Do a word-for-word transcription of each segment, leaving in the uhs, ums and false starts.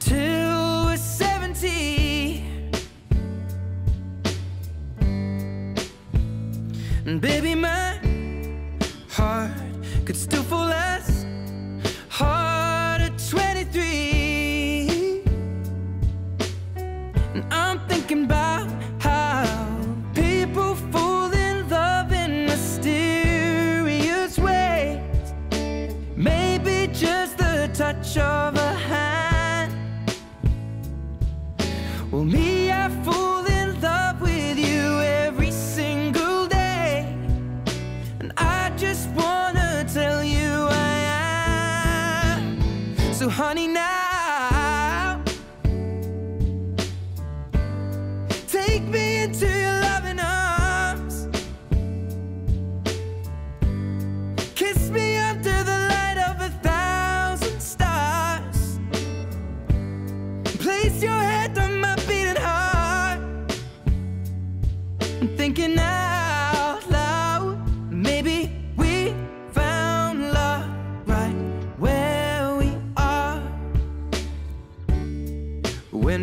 till we're seventy. And baby, my heart could still fall as hard at twenty-three. And I'm thinking about how people fall in love in mysterious ways. Maybe just the touch of a hand. Well, me, I fall in love with you every single day, and I just wanna tell you I am. So honey, now take me into your loving arms. Kiss me under the light of a thousand stars. Place your head on my beating heart. I'm thinking out loud, maybe we found love right where we are. When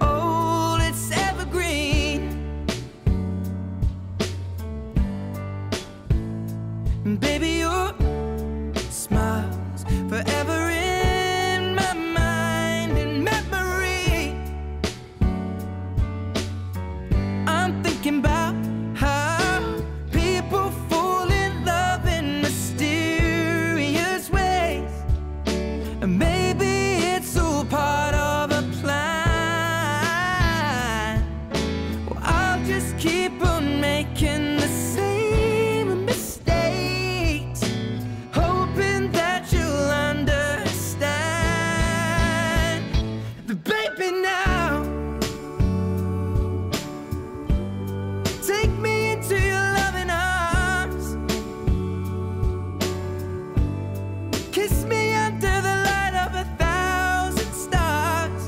old, it's evergreen. And baby, your smile's forever in my mind and memory. I'm thinking about how people fall in love in mysterious ways, and maybe it's all part of a plan. Well, I'll just keep on making the same mistakes, hoping that you'll understand. The baby, now take me into your loving arms. Kiss me under the light of a thousand stars.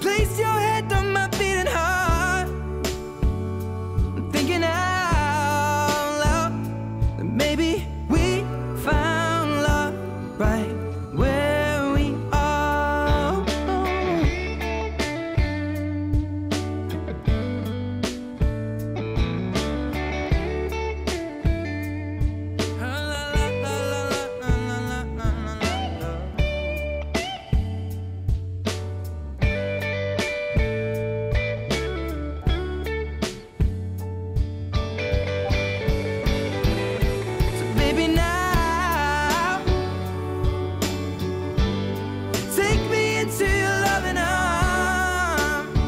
Place your head on my beating heart. I'm thinking out loud that maybe we found love right where we are. So baby, now take me into your loving arms.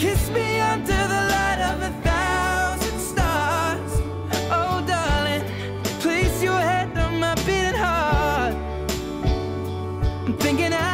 Kiss me under the light of a thousand stars. Oh darling, place your head on my beating heart. I'm thinking I